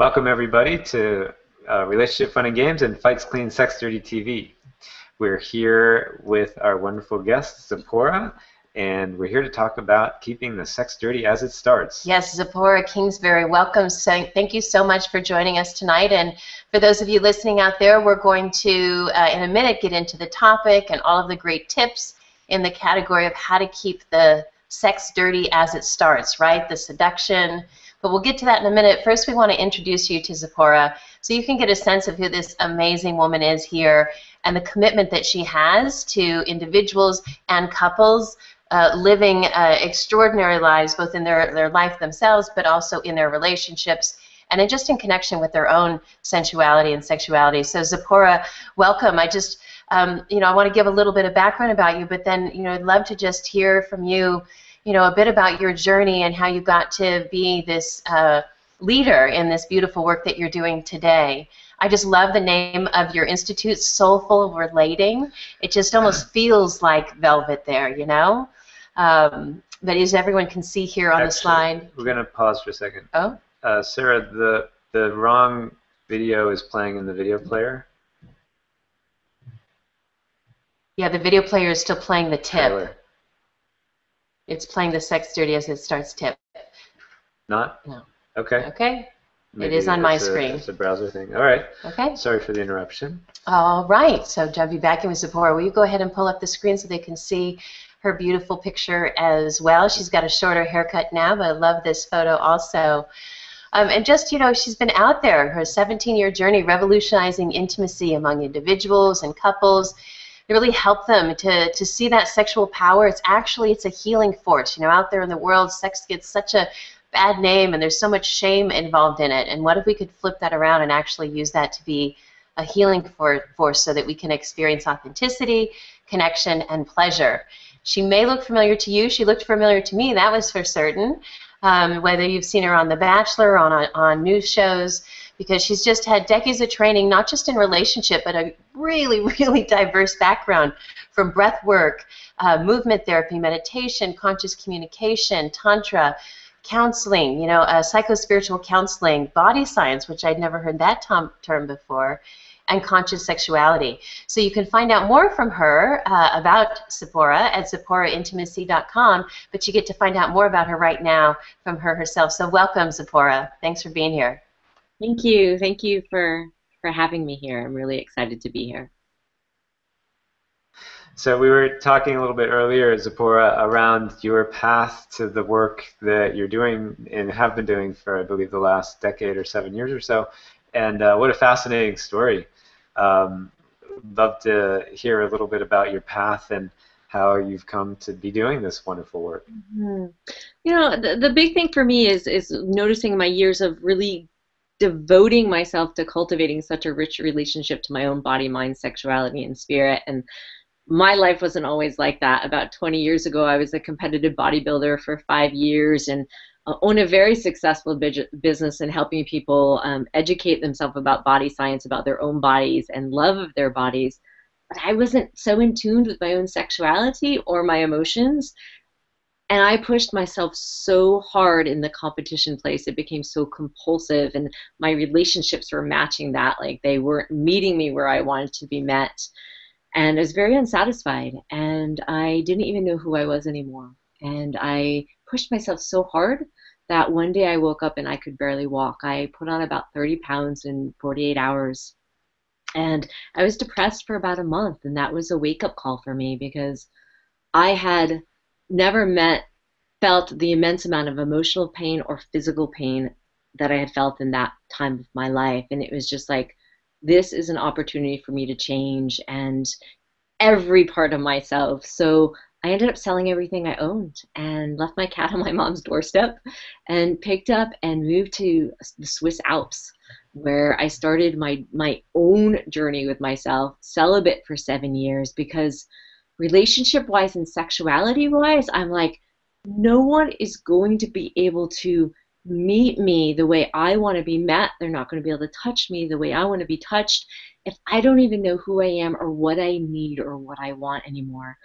Welcome, everybody, to Relationship Fun and Games and Fights Clean Sex Dirty TV. We're here with our wonderful guest, Zipporah, and we're here to talk about keeping the sex dirty as it starts. Yes, Zipporah Kingsbury, welcome. So, thank you so much for joining us tonight. And for those of you listening out there, we're going to, in a minute, get into the topic and all of the great tips in the category of how to keep the sex dirty as it starts, right? The seduction. But we'll get to that in a minute. First, we want to introduce you to Zipporah so you can get a sense of who this amazing woman is here and the commitment that she has to individuals and couples living extraordinary lives, both in their life themselves but also in their relationships and just in connection with their own sensuality and sexuality. So, Zipporah, welcome. I just, you know, I want to give a little bit of background about you, but then, you know, I'd love to just hear from you, you know, a bit about your journey and how you got to be this leader in this beautiful work that you're doing today. I just love the name of your institute, Soulful Relating. It just almost feels like velvet there, you know? But as everyone can see here on the slide. We're going to pause for a second. Oh? Sarah, the wrong video is playing in the video player. Yeah, the video player is still playing the tip. Tyler. It's playing the sex dirty as it starts tip. Not? No. Okay. Okay. Maybe it is on my screen. It's a browser thing. All right. Okay. Sorry for the interruption. All right. So, jumping back in with Zipporah, will you go ahead and pull up the screen so they can see her beautiful picture as well? She's got a shorter haircut now, but I love this photo also. And just, you know, she's been out there, her 17-year journey revolutionizing intimacy among individuals and couples. It really helped them to see that sexual power. It's actually, it's a healing force. You know, out there in the world, sex gets such a bad name and there's so much shame involved in it. And what if we could flip that around and actually use that to be a healing force so that we can experience authenticity, connection, and pleasure? She may look familiar to you. She looked familiar to me. That was for certain. Whether you've seen her on The Bachelor, on news shows, because she's just had decades of training, not just in relationship, but a really, really diverse background from breath work, movement therapy, meditation, conscious communication, tantra, counseling, you know, psycho-spiritual counseling, body science, which I'd never heard that term before, and conscious sexuality. So you can find out more from her about Zipporah at zipporahintimacy.com, but you get to find out more about her right now from her herself. So welcome, Zipporah. Thanks for being here. Thank you. Thank you for having me here. I'm really excited to be here. So we were talking a little bit earlier, Zipporah, around your path to the work that you're doing and have been doing for, I believe, the last decade or 7 years or so. And what a fascinating story. Love to hear a little bit about your path and how you've come to be doing this wonderful work. Mm-hmm. You know, the big thing for me is noticing my years of really devoting myself to cultivating such a rich relationship to my own body, mind, sexuality, and spirit. And my life wasn't always like that. About 20 years ago, I was a competitive bodybuilder for 5 years and owned a very successful business in helping people educate themselves about body science, about their own bodies and love of their bodies. But I wasn't so in tune with my own sexuality or my emotions. And I pushed myself so hard in the competition place. It became so compulsive, and my relationships were matching that. Like, they weren't meeting me where I wanted to be met. And I was very unsatisfied, and I didn't even know who I was anymore. And I pushed myself so hard that one day I woke up and I could barely walk. I put on about 30 pounds in 48 hours. And I was depressed for about a month, and that was a wake-up call for me because I had never felt the immense amount of emotional pain or physical pain that I had felt in that time of my life. And it was just like, this is an opportunity for me to change and every part of myself. So I ended up selling everything I owned and left my cat on my mom's doorstep and picked up and moved to the Swiss Alps, where I started my own journey with myself, celibate for 7 years, because relationship-wise and sexuality-wise, I'm like, no one is going to be able to meet me the way I want to be met. They're not going to be able to touch me the way I want to be touched if I don't even know who I am or what I need or what I want anymore.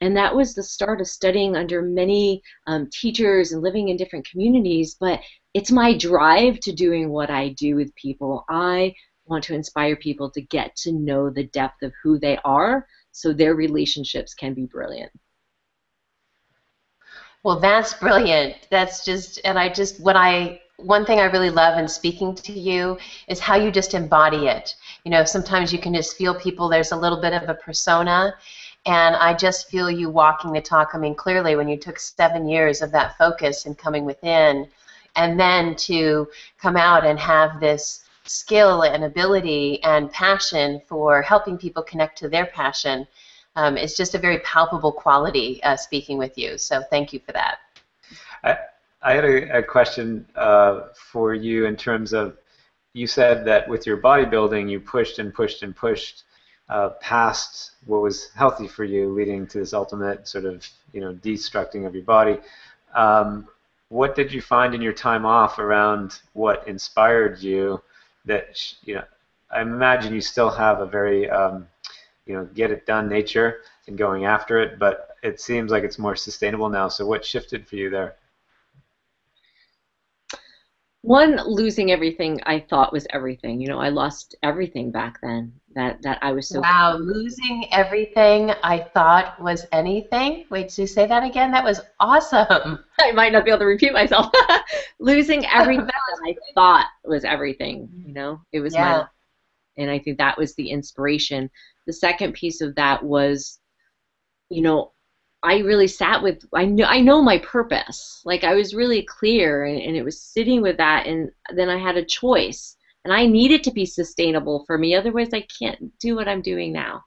And that was the start of studying under many teachers and living in different communities, but it's my drive to doing what I do with people. I want to inspire people to get to know the depth of who they are so their relationships can be brilliant. Well, that's brilliant. That's just, and I just, what I, one thing I really love in speaking to you is how you just embody it. You know, sometimes you can just feel people, there's a little bit of a persona, and I just feel you walking the talk. I mean, clearly when you took 7 years of that focus and coming within, and then to come out and have this skill and ability and passion for helping people connect to their passion, it's just a very palpable quality speaking with you, so thank you for that. I had a question for you in terms of, you said that with your bodybuilding you pushed and pushed and pushed past what was healthy for you, leading to this ultimate sort of, you know, destructing of your body. What did you find in your time off around what inspired you? That, you know, I imagine you still have a very you know, get it done nature and going after it, but it seems like it's more sustainable now. So what shifted for you there? One, losing everything I thought was everything. You know, I lost everything back then that I was so... Wow, losing everything I thought was anything? Wait, did you say that again? That was awesome. I might not be able to repeat myself. Losing everything I thought was everything, you know? It was my life. And I think that was the inspiration. The second piece of that was, you know, I really sat with, I know my purpose. Like, I was really clear, and it was sitting with that, and then I had a choice. And I need it to be sustainable for me. Otherwise, I can't do what I'm doing now.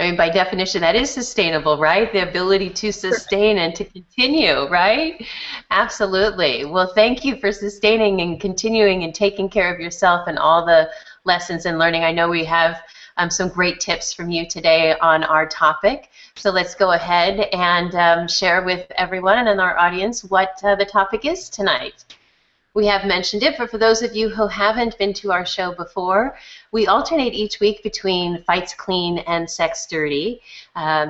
I mean, by definition, that is sustainable, right? The ability to sustain and to continue, right? Absolutely. Well, thank you for sustaining and continuing and taking care of yourself and all the lessons and learning. I know we have some great tips from you today on our topic, so let's go ahead and share with everyone and our audience what the topic is tonight. We have mentioned it, but for those of you who haven't been to our show before, we alternate each week between Fights Clean and Sex Dirty,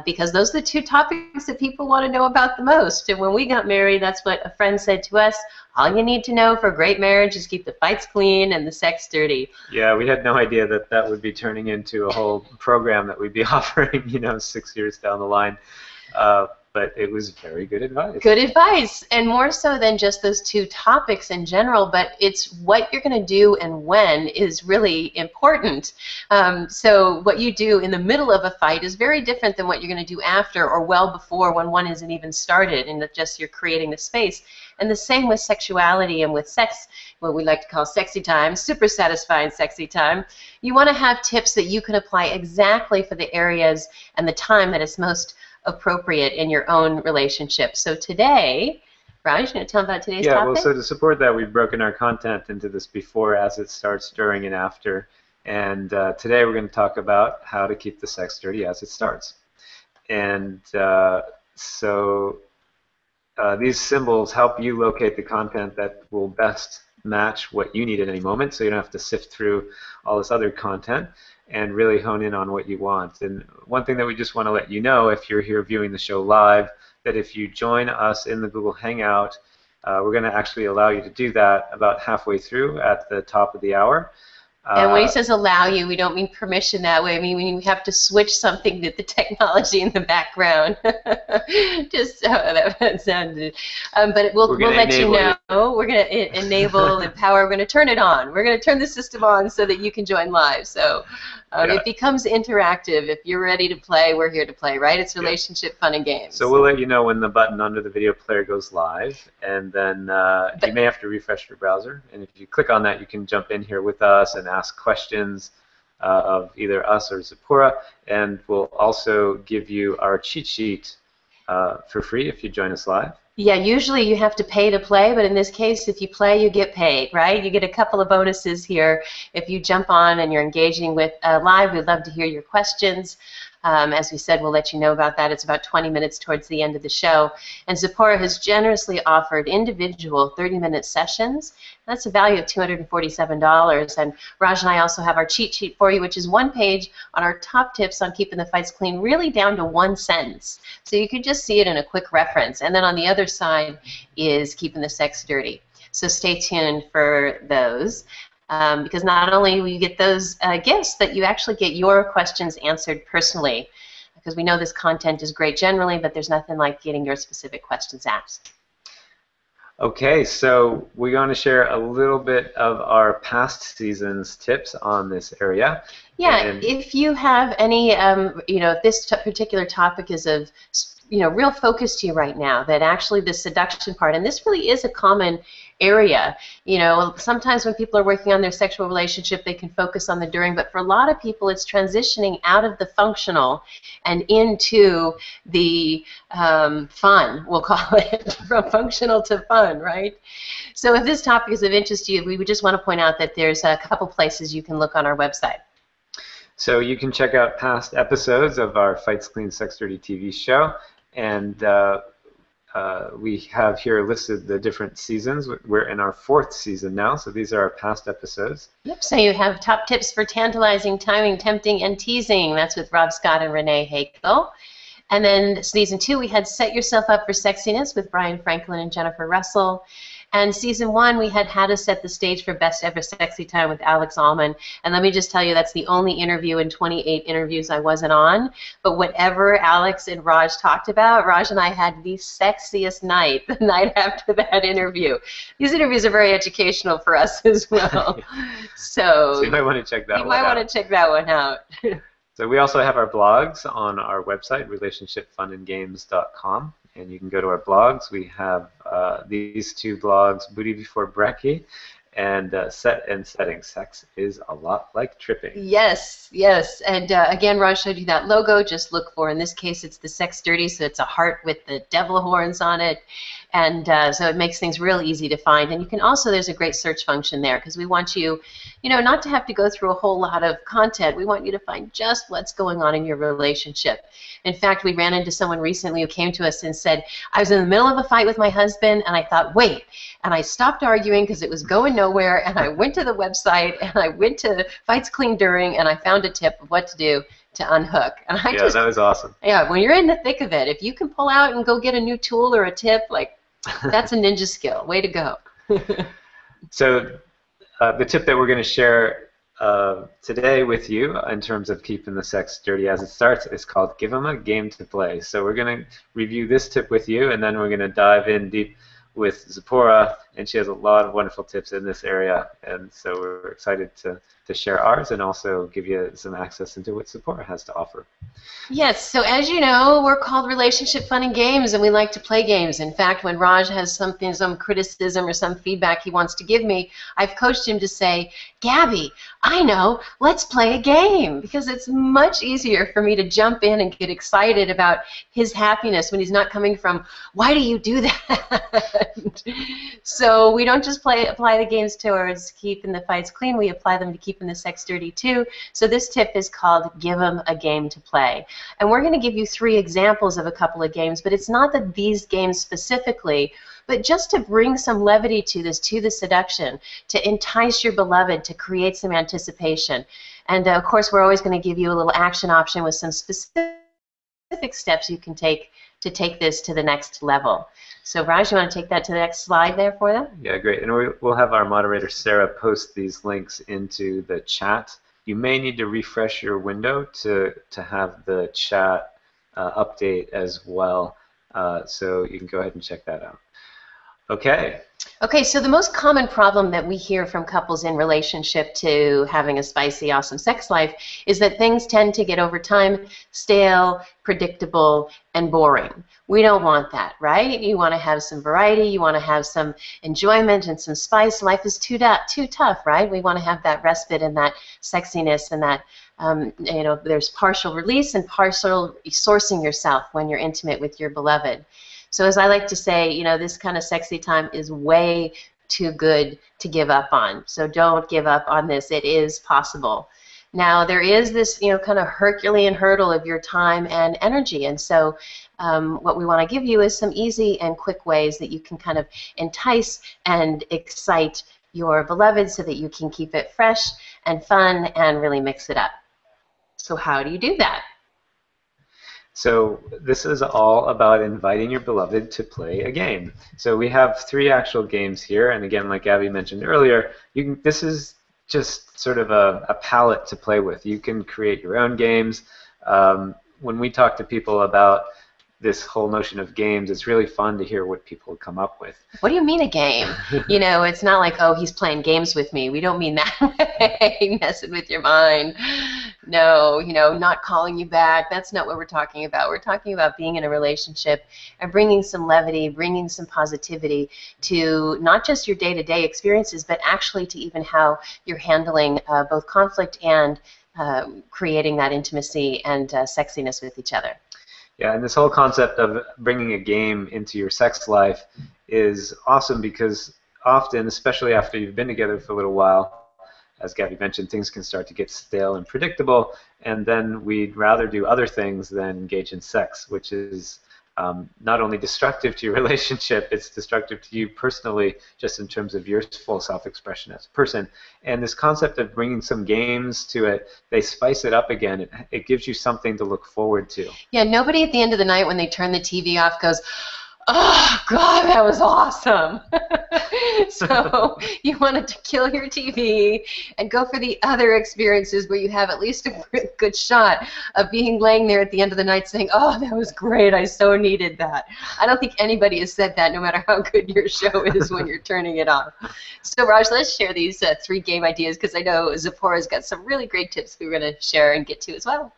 because those are the two topics that people want to know about the most. And when we got married, that's what a friend said to us: all you need to know for a great marriage is keep the fights clean and the sex dirty. Yeah, we had no idea that that would be turning into a whole program that we'd be offering, you know, 6 years down the line. But it was very good advice. Good advice, and more so than just those two topics in general, but it's what you're going to do and when is really important. So what you do in the middle of a fight is very different than what you're going to do after or well before, when one isn't even started, and just you're creating the space. And the same with sexuality and with sex, what we like to call sexy time, super satisfying sexy time. You want to have tips that you can apply exactly for the areas and the time that is most appropriate in your own relationship. So today, Raj, you're going to tell them about today's topic? Yeah, well, so to support that, we've broken our content into this before, as it starts, during, and after. And today we're going to talk about how to keep the sex dirty as it starts. And these symbols help you locate the content that will best match what you need at any moment, so you don't have to sift through all this other content and really hone in on what you want. And one thing that we just want to let you know, if you're here viewing the show live, that if you join us in the Google Hangout, we're going to actually allow you to do that about halfway through at the top of the hour. And when he says allow you, we don't mean permission that way. I mean, we have to switch something to the technology in the background. Just how that sounded. But we'll let you know. We're going to enable, empower. We're going to turn it on. We're going to turn the system on so that you can join live. So it becomes interactive. If you're ready to play, we're here to play, right? It's Relationship Fun and Games. So we'll let you know when the button under the video player goes live. And then you may have to refresh your browser. And if you click on that, you can jump in here with us and ask questions of either us or Zipporah, and we'll also give you our cheat sheet for free if you join us live. Yeah, usually you have to pay to play, but in this case, if you play, you get paid, right? You get a couple of bonuses here. If you jump on and you're engaging with live, we'd love to hear your questions. As we said, we'll let you know about that. It's about 20 minutes towards the end of the show. And Zipporah has generously offered individual 30-minute sessions. That's a value of $247. And Raj and I also have our cheat sheet for you, which is one page on our top tips on keeping the fights clean, really down to one sentence. So you could just see it in a quick reference. And then on the other side is keeping the sex dirty. So stay tuned for those, because not only will you get those gifts, but you actually get your questions answered personally, because we know this content is great generally, but there's nothing like getting your specific questions asked. Okay, so we're going to share a little bit of our past season's tips on this area. Yeah, and if you have any, you know, if this particular topic is of, you know, real focus to you right now, that actually the seduction part, and this really is a common area. You know, sometimes when people are working on their sexual relationship, they can focus on the during, but for a lot of people, it's transitioning out of the functional and into the fun, we'll call it, from functional to fun, right? So if this topic is of interest to you, we would just want to point out that there's a couple places you can look on our website. So you can check out past episodes of our Fights Clean Sex Dirty TV show, and we have here listed the different seasons. We're in our 4th season now, so these are our past episodes. Yep, so you have top tips for tantalizing, timing, tempting, and teasing. That's with Rob Scott and Renee Hakele. And then season 2, we had Set Yourself Up for Sexiness with Brian Franklin and Jennifer Russell. And season 1, we had How to Set the Stage for Best Ever Sexy Time with Alex Allman. And let me just tell you, that's the only interview in 28 interviews I wasn't on. But whatever Alex and Raj talked about, Raj and I had the sexiest night the night after that interview. These interviews are very educational for us as well. So you might want to check that one out. So we also have our blogs on our website, relationshipfunandgames.com. And you can go to our blogs. We have these two blogs, Booty Before Brekkie and Set and Setting. Sex is a lot like tripping. Yes, yes. And again, Raj showed you that logo. Just look for, in this case, it's the Sex Dirty, so it's a heart with the devil horns on it. And so it makes things real easy to find. And you can also, there's a great search function there, because we want you, you know, not to have to go through a whole lot of content. We want you to find just what's going on in your relationship. In fact, we ran into someone recently who came to us and said, I was in the middle of a fight with my husband, and I thought, wait. And I stopped arguing because it was going nowhere, and I went to the website, and I went to Fights Clean During, and I found a tip of what to do to unhook. And I just, that was awesome. Yeah, when you're in the thick of it, if you can pull out and go get a new tool or a tip, like, that's a ninja skill. Way to go. So the tip that we're going to share today with you in terms of keeping the sex dirty as it starts is called Give 'Em a Game to Play. So we're going to review this tip with you, and then we're going to dive in deep with Zipporah, and she has a lot of wonderful tips in this area, and so we're excited to share ours and also give you some access into what Zipporah has to offer. Yes, so as you know, we're called Relationship Fun and Games, and we like to play games. In fact, when Raj has something, some criticism or some feedback he wants to give me, I've coached him to say, Gabby, I know, let's play a game, because it's much easier for me to jump in and get excited about his happiness when he's not coming from, why do you do that? So we don't just apply the games towards keeping the fights clean, we apply them to keeping the sex dirty too. So this tip is called Give 'Em a Game to Play. And we're going to give you 3 examples of a couple of games, but it's not that these games specifically, but just to bring some levity to this, to the seduction, to entice your beloved, to create some anticipation. And of course, we're always going to give you a little action option with some specific steps you can take to take this to the next level. So Raj, you want to take that to the next slide there for them? Yeah, great. And we'll have our moderator, Sarah, post these links into the chat. You may need to refresh your window to have the chat update as well. So you can go ahead and check that out. Okay. Okay, so the most common problem that we hear from couples in relationship to having a spicy, awesome sex life is that things tend to get over time stale, predictable, and boring. We don't want that, right? You want to have some variety, you want to have some enjoyment and some spice. Life is too tough, right? We want to have that respite and that sexiness and that, you know, there's partial release and partial sourcing yourself when you're intimate with your beloved. So as I like to say, you know, this kind of sexy time is way too good to give up on. So don't give up on this. It is possible. Now, there is this, you know, kind of Herculean hurdle of your time and energy. And so what we want to give you is some easy and quick ways that you can kind of entice and excite your beloved so that you can keep it fresh and fun and really mix it up. So how do you do that? So this is all about inviting your beloved to play a game. So we have three actual games here, and again, like Abby mentioned earlier, you can, this is just sort of a palette to play with. You can create your own games. When we talk to people about this whole notion of games, it's really fun to hear what people come up with. What do you mean a game? You know, it's not like, oh, he's playing games with me. We don't mean that way, messing with your mind. No, you know, not calling you back. That's not what we're talking about. We're talking about being in a relationship and bringing some levity, bringing some positivity to not just your day-to-day experiences, but actually to even how you're handling both conflict and creating that intimacy and sexiness with each other. Yeah, and this whole concept of bringing a game into your sex life is awesome because often, especially after you've been together for a little while, as Gabby mentioned, things can start to get stale and predictable, and then we'd rather do other things than engage in sex, which is not only destructive to your relationship, it's destructive to you personally, just in terms of your full self-expression as a person. And this concept of bringing some games to it, they spice it up again. It gives you something to look forward to. Yeah, nobody at the end of the night when they turn the TV off goes, oh, God, that was awesome. So you wanted to kill your TV and go for the other experiences where you have at least a good shot of being laying there at the end of the night saying, oh, that was great, I so needed that. I don't think anybody has said that, no matter how good your show is when you're turning it off. So, Raj, let's share these three game ideas, because I know Zipporah's got some really great tips we were going to share and get to as well.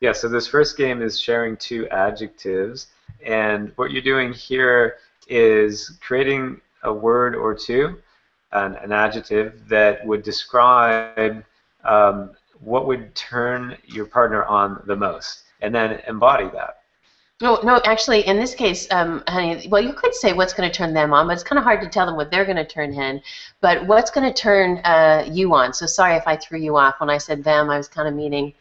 Yeah, so this first game is sharing two adjectives. And what you're doing here is creating a word or two, an adjective, that would describe what would turn your partner on the most, and then embody that. No, no, actually, in this case, honey, well, you could say what's going to turn them on, but it's kind of hard to tell them what they're going to turn in. But what's going to turn you on? So sorry if I threw you off when I said them. I was kind of meaning,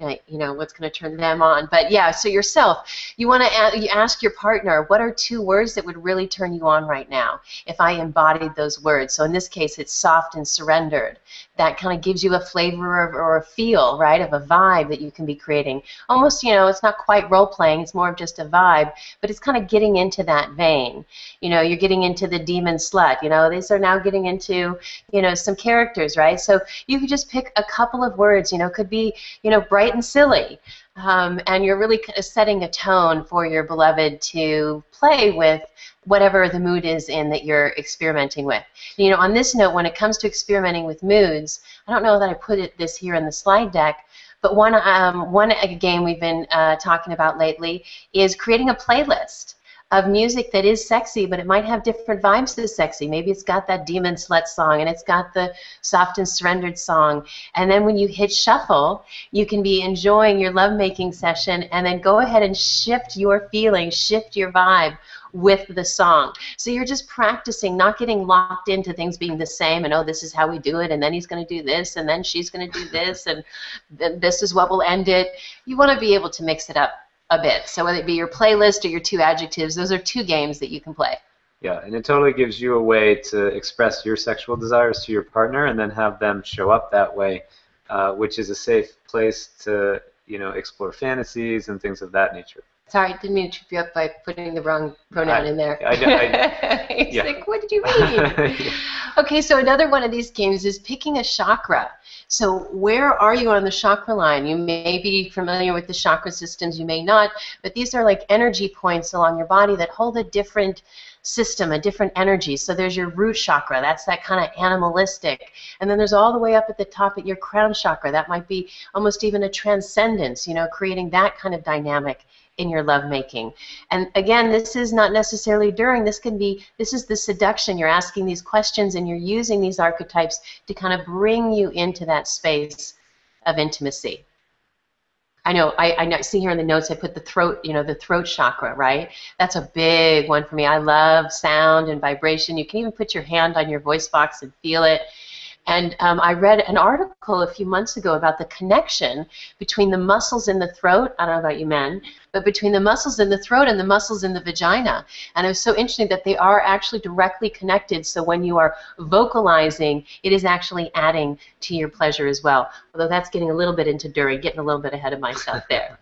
you know, what's going to turn them on. But yeah, so yourself, you want to ask your partner, what are two words that would really turn you on right now if I embodied those words? So in this case, it's soft and surrendered. That kind of gives you a flavor of, or a feel, right, of a vibe that you can be creating. Almost, you know, it's not quite role-playing, it's more of just a vibe, but it's kind of getting into that vein. You know, you're getting into the demon slut. You know, these are now getting into, you know, some characters, right? So you could just pick a couple of words, you know, could be, you know, bright and silly, and you're really kind of setting a tone for your beloved to play with whatever the mood is in that you're experimenting with. You know, on this note, when it comes to experimenting with moods, I don't know that I put this here in the slide deck, but one game we've been talking about lately is creating a playlist of music that is sexy, but it might have different vibes to sexy. Maybe it's got that demon slut song, and it's got the soft and surrendered song. And then when you hit shuffle, you can be enjoying your lovemaking session, and then go ahead and shift your feeling, shift your vibe with the song. So you're just practicing, not getting locked into things being the same and, oh, this is how we do it, and then he's going to do this, and then she's going to do this, and this is what will end it. You want to be able to mix it up a bit. So whether it be your playlist or your two adjectives, those are two games that you can play. Yeah, and it totally gives you a way to express your sexual desires to your partner and then have them show up that way, which is a safe place to, you know, explore fantasies and things of that nature. Sorry, I didn't mean to trip you up by putting the wrong pronoun in there. I He's like, what did you mean? Yeah. Okay, so another one of these games is picking a chakra. So where are you on the chakra line? You may be familiar with the chakra systems, you may not, but these are like energy points along your body that hold a different system, a different energy. So there's your root chakra, that's that kind of animalistic. And then there's all the way up at the top at your crown chakra. That might be almost even a transcendence, you know, creating that kind of dynamic in your lovemaking. And again, this is not necessarily during, this is the seduction. You're asking these questions and you're using these archetypes to kind of bring you into that space of intimacy. I know, I see here in the notes I put the throat, you know, the throat chakra, right? That's a big one for me. I love sound and vibration. You can even put your hand on your voice box and feel it. And I read an article a few months ago about the connection between the muscles in the throat, I don't know about you men, but between the muscles in the throat and the muscles in the vagina. And it was so interesting that they are actually directly connected, so when you are vocalizing, it is actually adding to your pleasure as well. Although that's getting a little bit into dirty, getting a little bit ahead of myself there.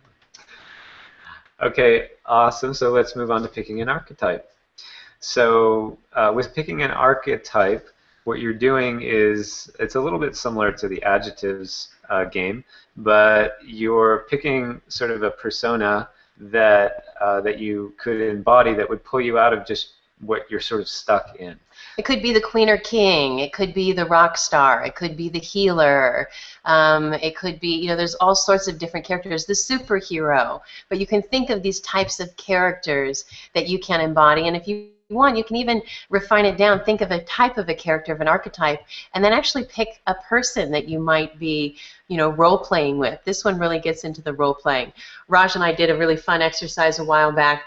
Okay, awesome. So let's move on to picking an archetype. So with picking an archetype, what you're doing is, it's a little bit similar to the adjectives game, but you're picking sort of a persona that that you could embody that would pull you out of just what you're sort of stuck in. It could be the queen or king. It could be the rock star. It could be the healer. It could be, you know, there's all sorts of different characters. The superhero. But you can think of these types of characters that you can embody. And if you want, you can even refine it down. Think of a type of a character, of an archetype, and then actually pick a person that you might be, you know, role-playing with. This one really gets into the role-playing. Raj and I did a really fun exercise a while back,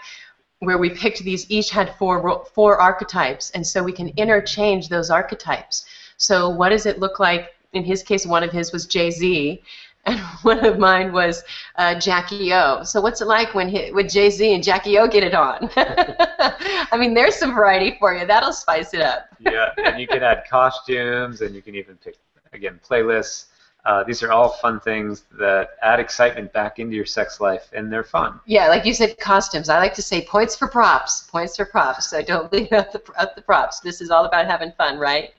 where we picked these, each had four archetypes, and so we can interchange those archetypes. So what does it look like? In his case, one of his was Jay-Z, and one of mine was Jackie O. So what's it like when Jay-Z and Jackie O get it on? I mean, there's some variety for you. That'll spice it up. Yeah, and you can add costumes, and you can even pick, again, playlists. These are all fun things that add excitement back into your sex life, and they're fun. Yeah, like you said, costumes. I like to say points for props, points for props. So don't leave out the props. This is all about having fun, right?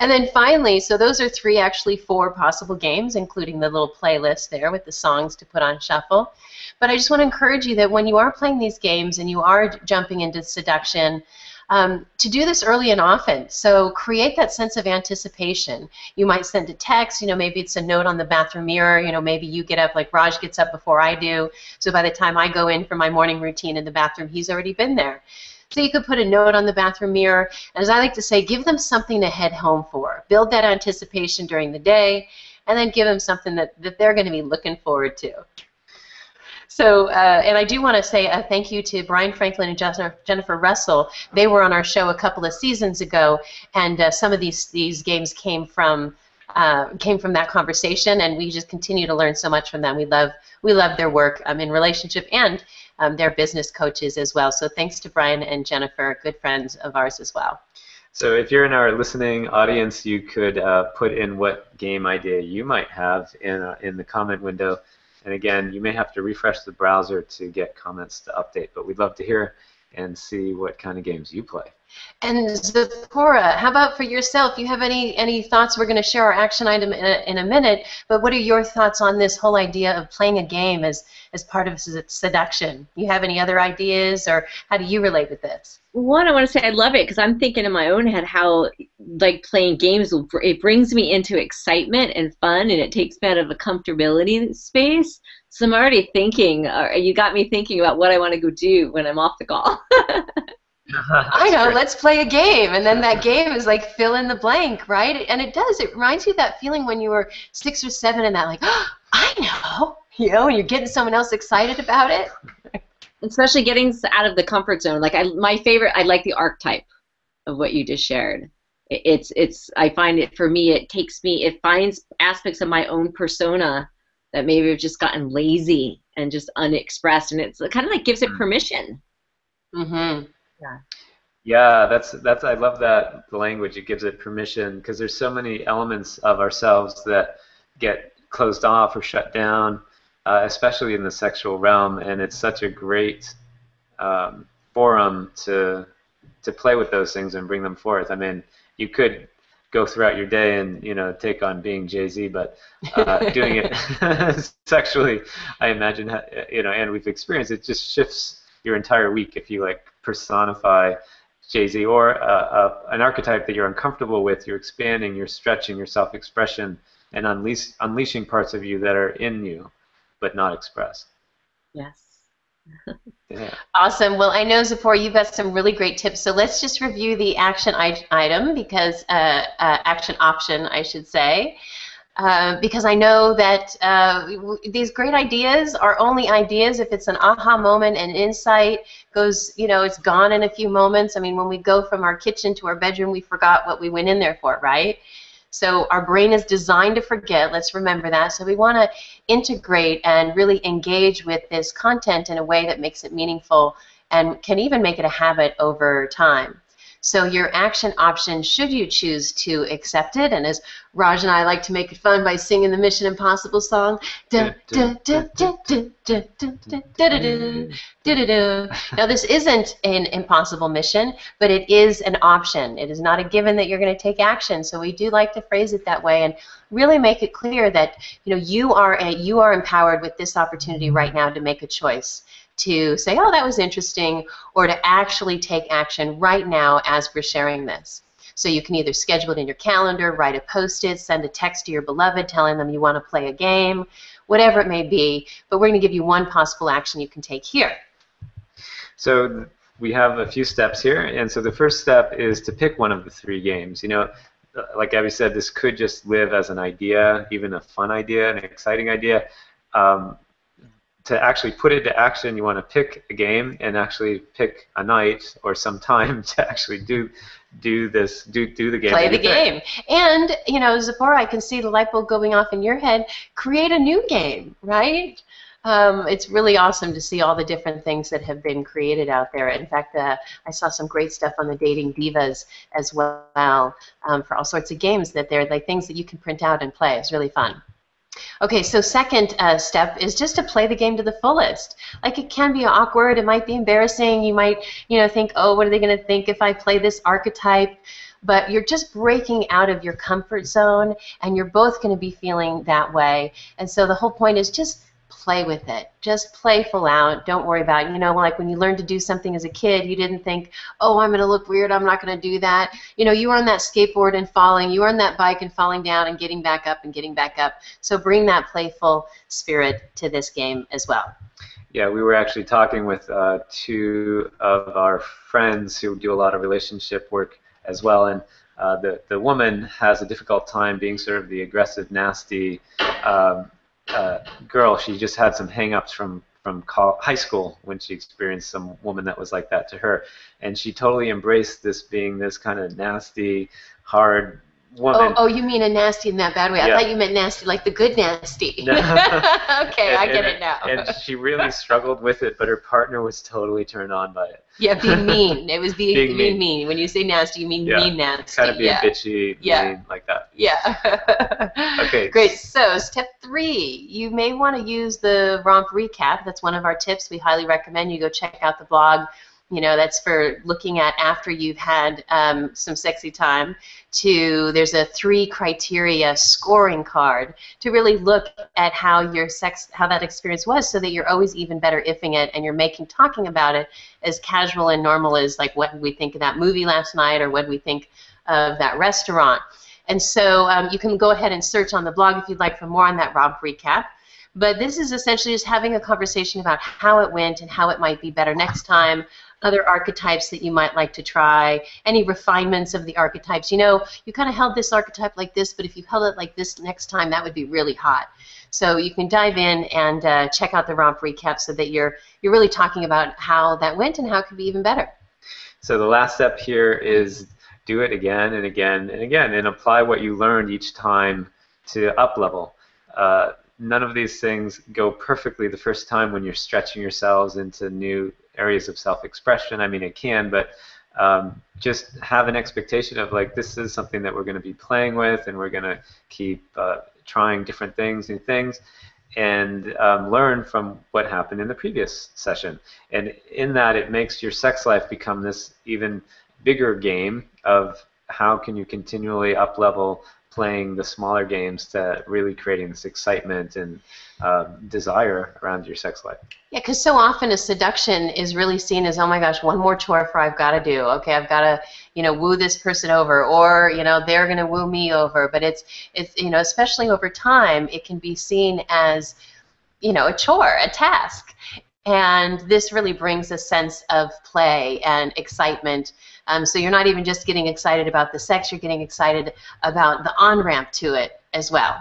And then finally, so those are three, actually four possible games, including the little playlist there with the songs to put on shuffle. But I just want to encourage you that when you are playing these games and you are jumping into seduction, to do this early and often. So create that sense of anticipation. You might send a text, you know, maybe it's a note on the bathroom mirror, you know, maybe you get up, like Raj gets up before I do, so by the time I go in for my morning routine in the bathroom, he's already been there. So you could put a note on the bathroom mirror, and as I like to say, give them something to head home for. Build that anticipation during the day, and then give them something that they're going to be looking forward to. So, and I do want to say a thank you to Brian Franklin and Jennifer Russell. They were on our show a couple of seasons ago, and some of these games came from that conversation, and we just continue to learn so much from them. We love their work in relationship and their business coaches as well. So thanks to Brian and Jennifer, good friends of ours as well. So if you're in our listening audience, you could put in what game idea you might have in the comment window. And again, you may have to refresh the browser to get comments to update, but we'd love to hear and see what kind of games you play. And Zipporah, how about for yourself? You have any thoughts? We're going to share our action item in a minute, but what are your thoughts on this whole idea of playing a game as part of seduction? You have any other ideas, or how do you relate with this? One, I want to say I love it, because I'm thinking in my own head how, like, playing games, it brings me into excitement and fun, and it takes me out of a comfortability space. So I'm already thinking, or you got me thinking about what I want to go do when I'm off the call. I know, great. Let's play a game, and then that game is like fill in the blank, right? And it does, it reminds you of that feeling when you were 6 or 7 and that, like, oh, I know, you know, and you're getting someone else excited about it. Especially getting out of the comfort zone. Like, I like the archetype of what you just shared. I find it, for me, it finds aspects of my own persona that maybe have just gotten lazy and just unexpressed, and it's kind of like gives it permission. Mm-hmm. Yeah. Yeah, that's I love that language. It gives it permission, because there's so many elements of ourselves that get closed off or shut down, especially in the sexual realm, and it's such a great forum to play with those things and bring them forth. I mean, you could go throughout your day and, you know, take on being Jay-Z, but doing it sexually, I imagine, you know, and we've experienced it, just shifts your entire week if you, like, personify Jay-Z or an archetype that you're uncomfortable with. You're expanding, you're stretching your self-expression, and unleashing parts of you that are in you but not expressed. Yes. Yeah. Awesome. Well, I know, Zipporah, you've got some really great tips. So let's just review the action item, because action option, I should say. Because I know that these great ideas are only ideas if it's an aha moment, and insight goes, you know, it's gone in a few moments. I mean, when we go from our kitchen to our bedroom, we forgot what we went in there for, right? So our brain is designed to forget. Let's remember that. So we want to integrate and really engage with this content in a way that makes it meaningful and can even make it a habit over time. So your action option, should you choose to accept it, and as Raj and I like to make it fun by singing the Mission Impossible song, now this isn't an impossible mission, but it is an option. It is not a given that you're going to take action. So we do like to phrase it that way and really make it clear that, you know, you are empowered with this opportunity right now to make a choice. To say, oh, that was interesting, or to actually take action right now as we're sharing this. So you can either schedule it in your calendar, write a post-it, send a text to your beloved telling them you want to play a game, whatever it may be, but we're going to give you one possible action you can take here. So we have a few steps here, and so the first step is to pick one of the three games. You know, like Abby said, this could just live as an idea, even a fun idea, an exciting idea. To actually put it to action, you want to pick a game and actually pick a night or some time to actually do the game. Play the game. And, you know, Zipporah, I can see the light bulb going off in your head. Create a new game, right? It's really awesome to see all the different things that have been created out there. In fact, I saw some great stuff on the Dating Divas as well for all sorts of games that they're like things that you can print out and play. It's really fun. Okay, so second step is just to play the game to the fullest. Like, it can be awkward, it might be embarrassing, you might, you know, think, oh, what are they going to think if I play this archetype? But you're just breaking out of your comfort zone, and you're both going to be feeling that way. And so the whole point is just play with it. Just playful out. Don't worry about, you know, like when you learned to do something as a kid, you didn't think, oh, I'm going to look weird, I'm not going to do that. You know, you were on that skateboard and falling, you were on that bike and falling down and getting back up and getting back up. So bring that playful spirit to this game as well. Yeah, we were actually talking with two of our friends who do a lot of relationship work as well, and the woman has a difficult time being sort of the aggressive, nasty, girl. She just had some hang-ups from high school when she experienced some woman that was like that to her, and she totally embraced this being this kind of nasty, hard woman. Oh, you mean a nasty in that bad way? Yeah. I thought you meant nasty like the good nasty. No. Okay, I get it now. And she really struggled with it, but her partner was totally turned on by it. Yeah, being mean. It was being mean. When you say nasty, you mean mean nasty. Kind of being bitchy, mean, like that. Yeah. Okay. Great. So step 3, you may want to use the romp recap. That's one of our tips. We highly recommend you go check out the blog. You know, that's for looking at after you've had some sexy time. There's a 3 criteria scoring card to really look at how your how that experience was, so that you're always even better iffing it, and you're making talking about it as casual and normal as, like, what did we think of that movie last night, or what did we think of that restaurant? And so you can go ahead and search on the blog if you'd like for more on that romp recap. But this is essentially just having a conversation about how it went and how it might be better next time, other archetypes that you might like to try, any refinements of the archetypes. You know, you kind of held this archetype like this, but if you held it like this next time, that would be really hot. So you can dive in and check out the romp recap so that you're really talking about how that went and how it could be even better. So the last step here is do it again and again and again, and apply what you learned each time to up-level. None of these things go perfectly the first time when you're stretching yourselves into new areas of self-expression. I mean, it can, but just have an expectation of, like, this is something that we're going to be playing with, and we're going to keep trying different things, new things, and learn from what happened in the previous session. And in that, it makes your sex life become this even bigger game of how can you continually up-level playing the smaller games to really creating this excitement and desire around your sex life. Yeah, because so often a seduction is really seen as, oh my gosh, one more chore for I've got to do. Okay, I've got to, you know, woo this person over, or, you know, they're going to woo me over. But it's you know, especially over time, it can be seen as, you know, a chore, a task. And this really brings a sense of play and excitement. So you're not even just getting excited about the sex, you're getting excited about the on-ramp to it as well.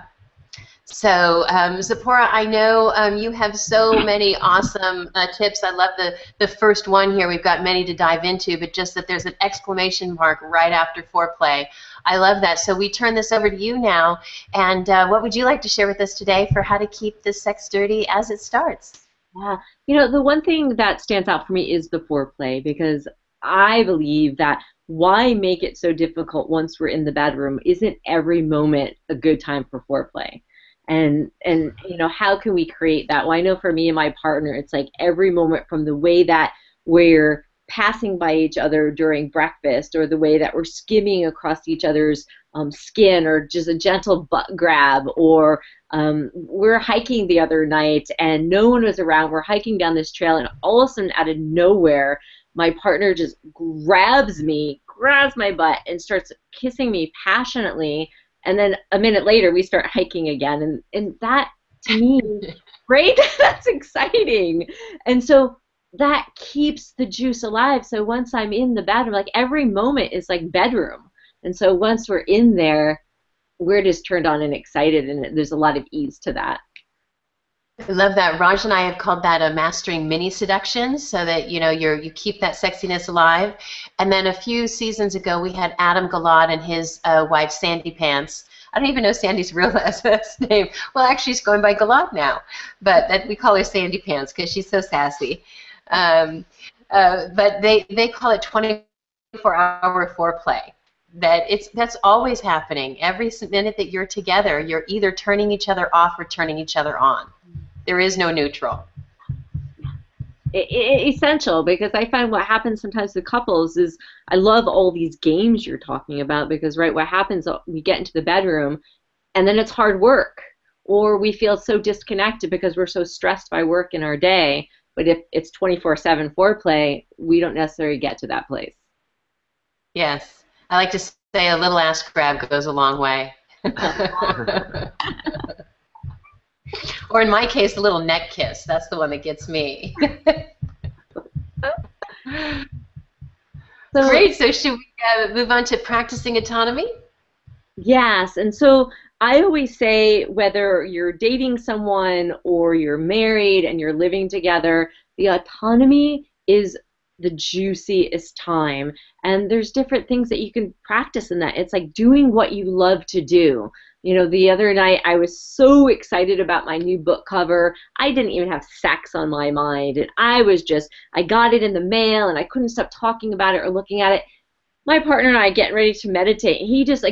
So, Zipporah, I know you have so many awesome tips. I love the first one here. We've got many to dive into, but just that there's an exclamation mark right after foreplay. I love that. So we turn this over to you now. And what would you like to share with us today for how to keep this sex dirty as it starts? Yeah. You know, the one thing that stands out for me is the foreplay, because I believe that why make it so difficult once we're in the bedroom? Isn't every moment a good time for foreplay? And you know, how can we create that? Well, I know for me and my partner, it's like every moment, from the way that we're passing by each other during breakfast, or the way that we're skimming across each other's skin, or just a gentle butt grab, or we're hiking the other night and no one was around. We're hiking down this trail, and all of a sudden, out of nowhere, my partner just grabs me, grabs my butt, and starts kissing me passionately. And then a minute later, we start hiking again. And that, to me, right? That's exciting. And so that keeps the juice alive. So once I'm in the bedroom, like every moment is like bedroom. And so once we're in there, we're just turned on and excited, and there's a lot of ease to that. I love that. Raj and I have called that a mastering mini seduction, so that you keep that sexiness alive. And then a few seasons ago, we had Adam Gilad and his wife Sandy Pants. I don't even know Sandy's real last name. Well, actually, she's going by Gilad now, but we call her Sandy Pants because she's so sassy. But they call it 24-hour foreplay. That's always happening. Every minute that you're together, you're either turning each other off or turning each other on. There is no neutral. Essential, because I find what happens sometimes with couples is, I love all these games you're talking about, because right, what happens, we get into the bedroom and then it's hard work, or we feel so disconnected because we're so stressed by work in our day. But if it's 24/7 foreplay, we don't necessarily get to that place. Yes. I like to say a little ass grab goes a long way. Or in my case, a little neck kiss. That's the one that gets me. So, great. So should we move on to practicing autonomy? Yes. And so I always say, whether you're dating someone or you're married and you're living together, the autonomy is the juiciest time. And there's different things that you can practice in that. It's like doing what you love to do. You know, the other night I was so excited about my new book cover. I didn't even have sex on my mind. And I got it in the mail and I couldn't stop talking about it or looking at it. My partner and I getting ready to meditate. He just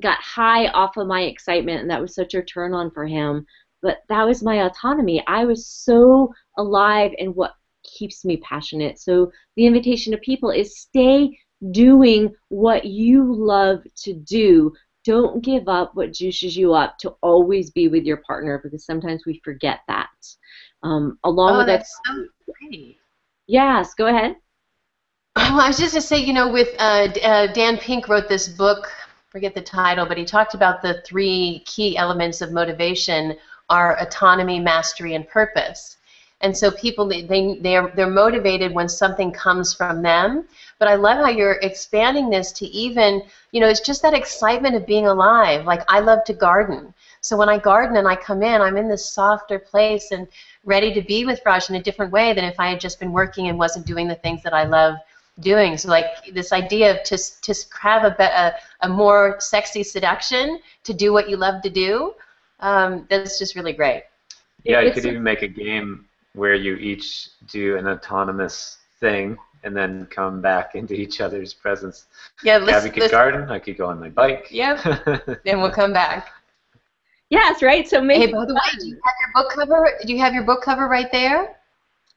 got high off of my excitement, and that was such a turn on for him. But that was my autonomy. I was so alive in what keeps me passionate. So the invitation to people is stay doing what you love to do. Don't give up what juices you up to always be with your partner, because sometimes we forget that. That's so great. Yes, go ahead. Oh, I was just going to say, with Dan Pink wrote this book, forget the title, but he talked about the three key elements of motivation are autonomy, mastery, and purpose. And so people, they're motivated when something comes from them. But I love how you're expanding this to even, it's just that excitement of being alive. Like, I love to garden. So when I garden and I come in, I'm in this softer place and ready to be with Raj in a different way than if I had just been working and wasn't doing the things that I love doing. So like this idea of to have a more sexy seduction, to do what you love to do, that's just really great. Yeah, you could even make a game where you each do an autonomous thing and then come back into each other's presence. Yeah, Gabby could garden, I could go on my bike. Yep, then we'll come back. Yes, right, so maybe... Hey, by the way, do you have your book cover right there?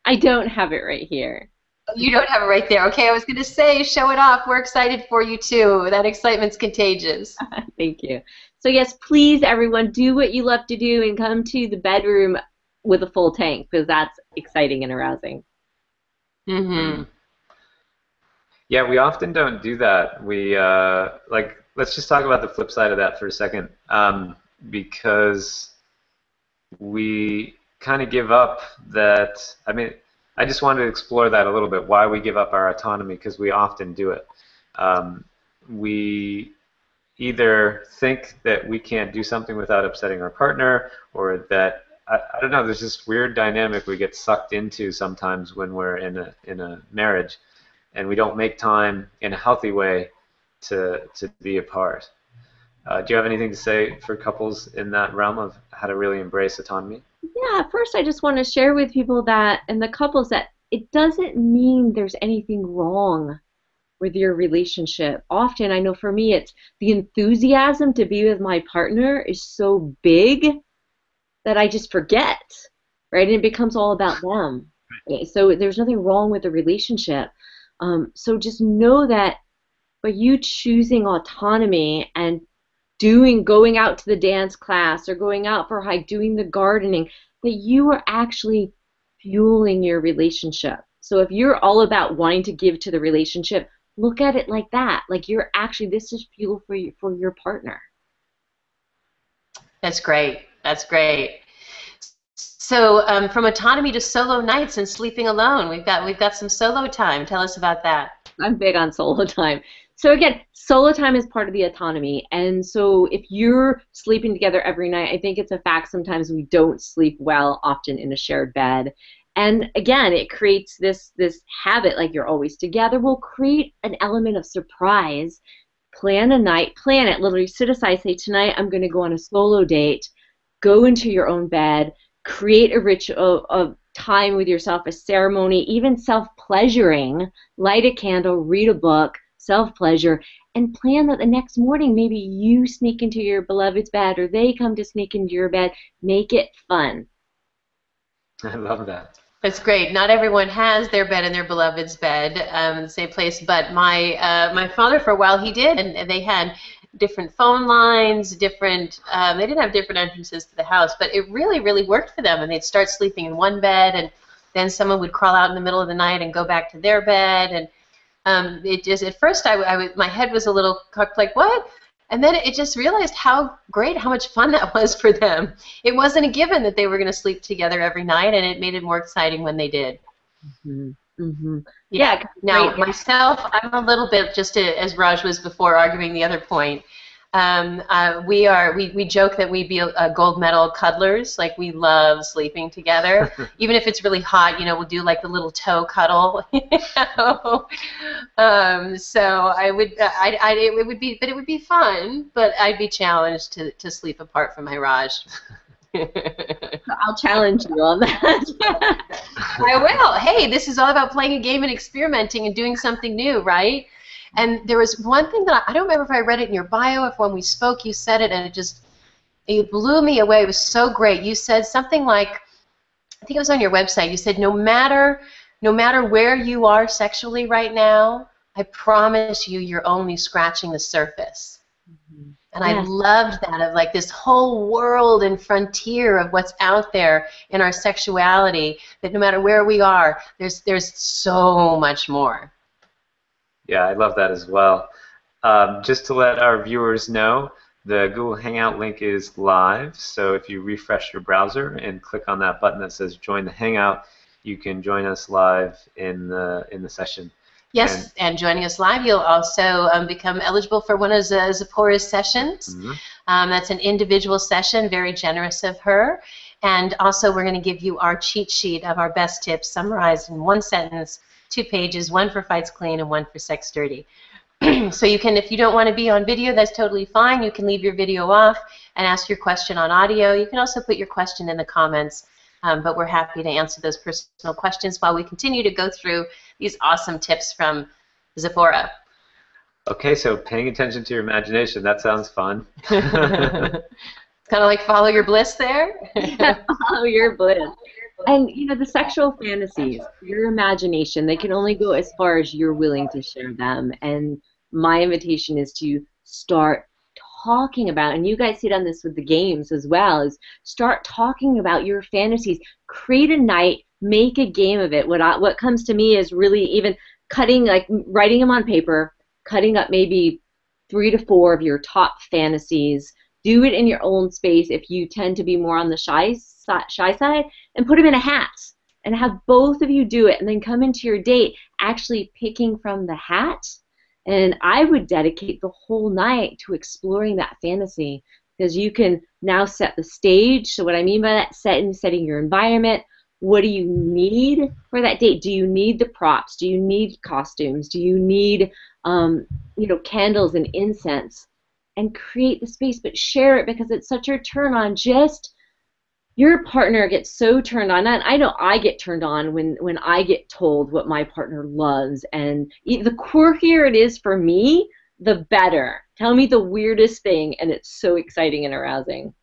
I don't have it right here. You don't have it right there. Okay, I was going to say, show it off. We're excited for you, too. That excitement's contagious. Thank you. So, yes, please, everyone, do what you love to do and come to the bedroom with a full tank, because that's exciting and arousing. Mm-hmm. Yeah, we often don't do that. We, let's just talk about the flip side of that for a second, because we kind of give up that, I just wanted to explore that a little bit, why we give up our autonomy, because we often do it. We either think that we can't do something without upsetting our partner, or that, I don't know, there's this weird dynamic we get sucked into sometimes when we're in a marriage, and we don't make time in a healthy way to be apart. Do you have anything to say for couples in that realm of how to really embrace autonomy? Yeah, first I just want to share with people that, and the couples, that it doesn't mean there's anything wrong with your relationship. Often, I know for me, it's the enthusiasm to be with my partner is so big that I just forget, right? And it becomes all about them. So there's nothing wrong with the relationship. So just know that by you choosing autonomy and going out to the dance class or going out for a hike, doing the gardening, that you are actually fueling your relationship. So if you're all about wanting to give to the relationship, look at it like that. Like you're actually, this is fuel for you, for your partner. That's great. That's great. So from autonomy to solo nights and sleeping alone, we've got some solo time. Tell us about that. I'm big on solo time. So again, solo time is part of the autonomy, and so if you're sleeping together every night, I think it's a fact sometimes we don't sleep well, often in a shared bed. And again, it creates this habit, like you're always together. We'll create an element of surprise, plan a night, plan it, literally sit aside, say, tonight I'm going to go on a solo date, go into your own bed, create a ritual of time with yourself, a ceremony, even self-pleasuring, light a candle, read a book, self-pleasure, and plan that the next morning maybe you sneak into your beloved's bed or they come to sneak into your bed. Make it fun. I love that. That's great. Not everyone has their bed and their beloved's bed, the same place, but my father for a while he did, and they had different phone lines, different, they didn't have different entrances to the house, but it really, really worked for them, and they'd start sleeping in one bed, and then someone would crawl out in the middle of the night and go back to their bed, and it just, at first my head was a little cocked, like, what? And then it just realized how great, how much fun that was for them. It wasn't a given that they were going to sleep together every night, and it made it more exciting when they did. Mm-hmm. Mm-hmm. Yeah. Now, myself, I'm a little bit, just as Raj was before arguing the other point, we joke that we'd be gold medal cuddlers. Like, we love sleeping together. Even if it's really hot, you know, we'll do like the little toe cuddle. You know? It would be fun, but I'd be challenged to sleep apart from my Raj. I'll challenge you on that. I will. Hey, this is all about playing a game and experimenting and doing something new, right? And there was one thing that I don't remember if I read it in your bio, if when we spoke you said it, and it blew me away. It was so great. You said something like, I think it was on your website, you said, no matter where you are sexually right now, I promise you you're only scratching the surface. Mm-hmm. And yes. I loved that, of like this whole world and frontier of what's out there in our sexuality, that no matter where we are, there's so much more. Yeah, I love that as well. Just to let our viewers know, the Google Hangout link is live, so if you refresh your browser and click on that button that says Join the Hangout, you can join us live in the session. Yes, and joining us live, you'll also become eligible for one of Zipporah's sessions. Mm-hmm. That's an individual session, very generous of her. And also we're going to give you our cheat sheet of our best tips summarized in one sentence, 2 pages, one for Fights Clean and one for Sex Dirty. So you can, if you don't want to be on video, that's totally fine. You can leave your video off and ask your question on audio. You can also put your question in the comments, but we're happy to answer those personal questions while we continue to go through these awesome tips from Zipporah. Okay, so paying attention to your imagination, that sounds fun. Kind of like follow your bliss there? Yeah, follow your bliss. And, you know, the sexual fantasies, your imagination, they can only go as far as you're willing to share them. And my invitation is to start talking about, and you guys see it on this with the games as well, is start talking about your fantasies. Create a night, make a game of it. What comes to me is really even cutting, like writing them on paper, cutting up maybe 3 to 4 of your top fantasies. Do it in your own space if you tend to be more on the shy side, and put them in a hat and have both of you do it, and then come into your date actually picking from the hat. And I would dedicate the whole night to exploring that fantasy, because you can now set the stage. So what I mean by that, setting your environment. What do you need for that date? Do you need the props? Do you need costumes? Do you need candles and incense? And create the space, but share it, because it's such a turn on just your partner gets so turned on. And I know I get turned on when I get told what my partner loves. And the quirkier it is for me, the better. Tell me the weirdest thing, and it's so exciting and arousing.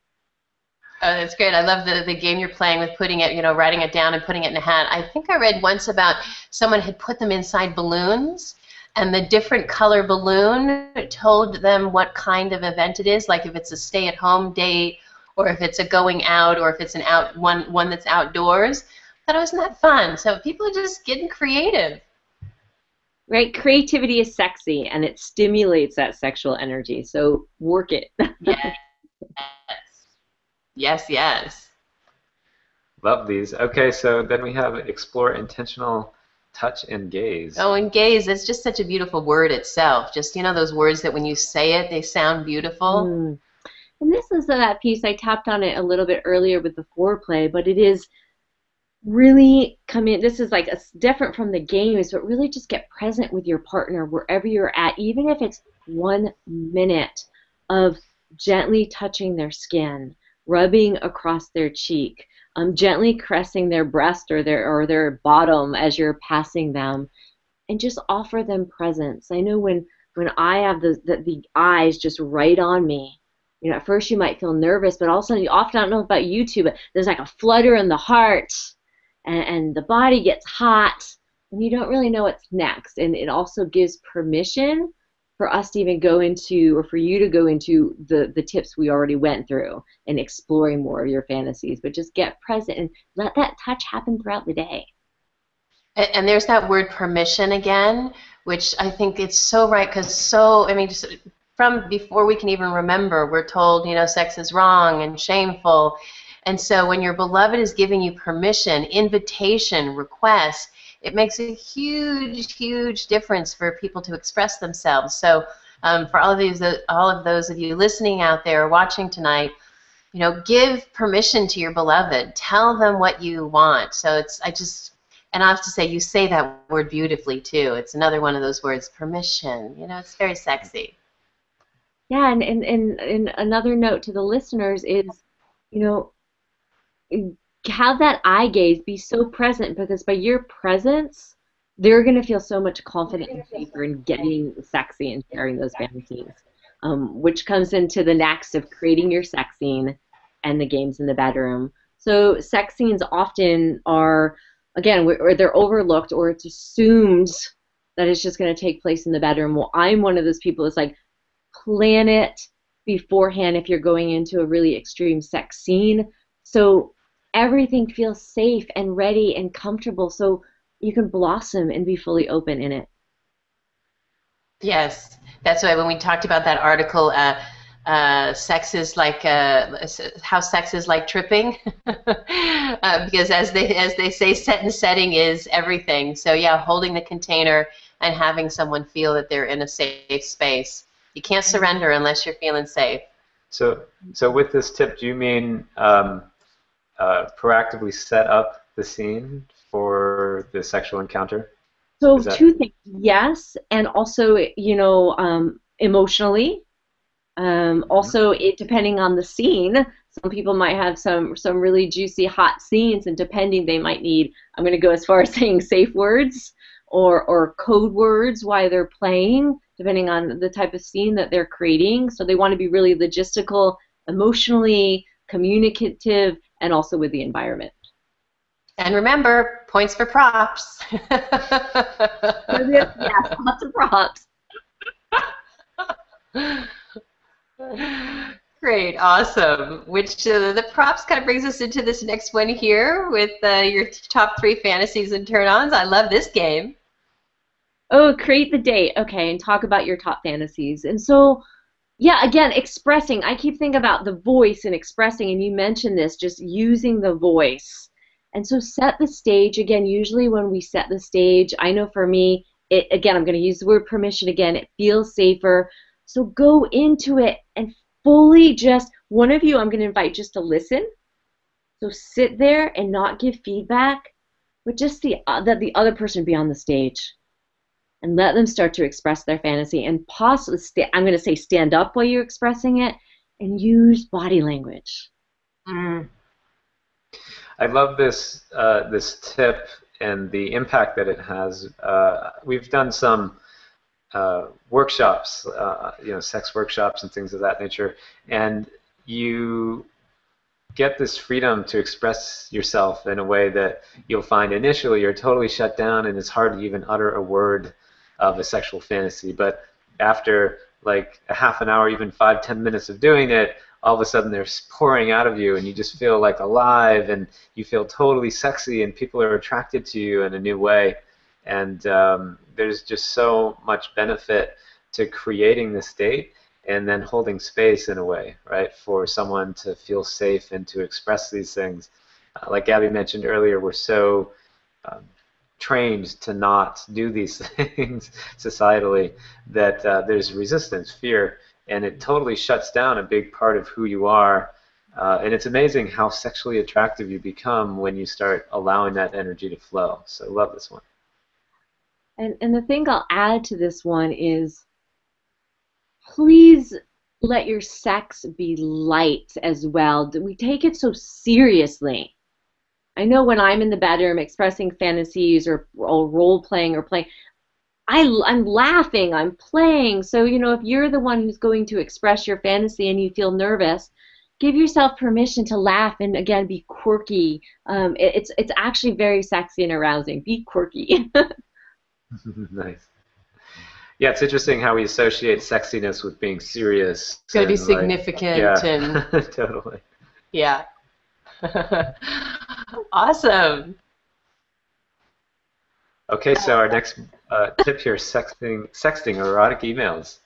Oh, that's great. I love the game you're playing with putting it, you know, writing it down and putting it in a hat. I think I read once about someone had put them inside balloons, and the different color balloon told them what kind of event it is, like if it's a stay-at-home date or if it's a going out or if it's an out one that's outdoors. I thought it was not fun. So people are just getting creative. Right? Creativity is sexy, and it stimulates that sexual energy. So work it. Yes. Yes, yes. Love these. Okay, so then we have explore intentional touch and gaze. Oh, and gaze, it's just such a beautiful word itself. Just, you know, those words that when you say it, they sound beautiful. Mm. And this is that piece, I tapped on it a little bit earlier with the foreplay, but it is really coming, this is like a, different from the games, but really just get present with your partner wherever you're at, even if it's 1 minute of gently touching their skin, rubbing across their cheek, gently caressing their breast or their bottom as you're passing them, and just offer them presence. I know when I have the eyes just right on me, you know, at first you might feel nervous, but all of a sudden, you often, I don't know about you two, but there's like a flutter in the heart, and the body gets hot, and you don't really know what's next. And it also gives permission for us to even go into, or for you to go into the tips we already went through and exploring more of your fantasies, but just get present and let that touch happen throughout the day. And there's that word permission again, which I think it's so right, because so, I mean, just from before we can even remember, we're told, you know, sex is wrong and shameful. And so when your beloved is giving you permission, invitation, request, it makes a huge, huge difference for people to express themselves. So, for all of those of you listening out there, watching tonight, you know, give permission to your beloved. Tell them what you want. So it's, and I have to say, you say that word beautifully too. It's another one of those words, permission. You know, it's very sexy. Yeah, and another note to the listeners is, you know, have that eye gaze, be so present, because by your presence, they're going to feel so much confident and safer in getting sexy and sharing those fantasies, which comes into the next of creating your sex scene and the games in the bedroom. So sex scenes often are, again, or they're overlooked, or it's assumed that it's just going to take place in the bedroom. Well, I'm one of those people that's like, plan it beforehand if you're going into a really extreme sex scene. So everything feels safe and ready and comfortable, so you can blossom and be fully open in it. Yes, that's why when we talked about that article, sex is like how sex is like tripping, because as they say, set and setting is everything. So yeah, holding the container and having someone feel that they're in a safe space. You can't surrender unless you're feeling safe. So with this tip, do you mean proactively set up the scene for the sexual encounter? So two things, yes, and also, you know, emotionally. Also, depending on the scene, some people might have some really juicy, hot scenes, and depending, they might need, I'm going to go as far as saying safe words or code words while they're playing, depending on the type of scene that they're creating. So they want to be really logistical, emotionally, communicative, and also with the environment. And remember, points for props. Yes, lots of props. Great, awesome. Which the props kind of brings us into this next one here with your top 3 fantasies and turn-ons. I love this game. Oh, create the date, okay, and talk about your top fantasies. And so, yeah, again, expressing. I keep thinking about the voice and expressing, and you mentioned this, just using the voice. And so set the stage. Again, usually when we set the stage, I know for me, it, again, I'm going to use the word permission again, it feels safer. So go into it and fully just, one of you I'm going to invite just to listen. So sit there and not give feedback, but just that the other person be on the stage. And let them start to express their fantasy, and possibly, I'm going to say, stand up while you're expressing it, and use body language. Mm. I love this this tip and the impact that it has. We've done some workshops, you know, sex workshops and things of that nature, and you get this freedom to express yourself in a way that you'll find initially you're totally shut down and it's hard to even utter a word of a sexual fantasy. But after like a half an hour, even 5-10 minutes of doing it, all of a sudden they're pouring out of you and you just feel like alive and you feel totally sexy and people are attracted to you in a new way. And there's just so much benefit to creating this date and then holding space in a way, right, for someone to feel safe and to express these things. Like Gabby mentioned earlier, we're so trained to not do these things societally that there's resistance, fear, and it totally shuts down a big part of who you are. And it's amazing how sexually attractive you become when you start allowing that energy to flow. So I love this one. And the thing I'll add to this one is please let your sex be light as well. We take it so seriously. I know when I'm in the bedroom expressing fantasies or role-playing or playing, I'm laughing, I'm playing. So, you know, if you're the one who's going to express your fantasy and you feel nervous, give yourself permission to laugh and, again, be quirky. It's actually very sexy and arousing. Be quirky. Nice. Yeah, it's interesting how we associate sexiness with being serious. It's got to be significant. Like, yeah, and, totally. Yeah. Awesome. Okay, so our next tip here is sexting erotic emails.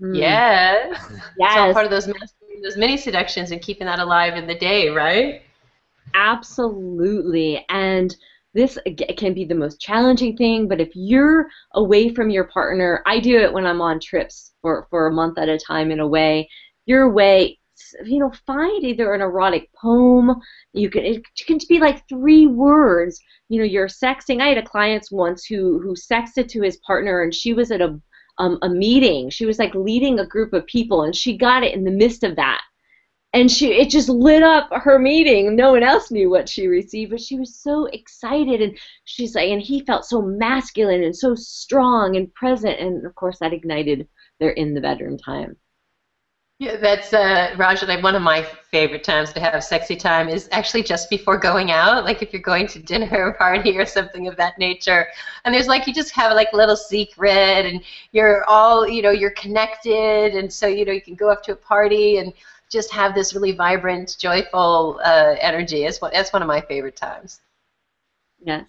Mm-hmm. Yes. Yes. It's all part of those mini seductions and keeping that alive in the day, right? Absolutely. And this can be the most challenging thing, but if you're away from your partner, I do it when I'm on trips for a month at a time in a way. You're away, you know, find either an erotic poem. It can be like 3 words. You know, you're sexting. I had a client once who sexted to his partner, and she was at a meeting. She was like leading a group of people, and she got it in the midst of that. And it just lit up her meeting. No one else knew what she received, but she was so excited, and she's like, and he felt so masculine and so strong and present, and of course that ignited their in the bedroom time. Yeah, that's Rajat. One of my favorite times to have sexy time is actually just before going out. Like if you're going to dinner or party or something of that nature, and there's like you just have like a little secret, and you're all, you know, you're connected, and so you know you can go up to a party and just have this really vibrant, joyful energy. That's one of my favorite times. Yes.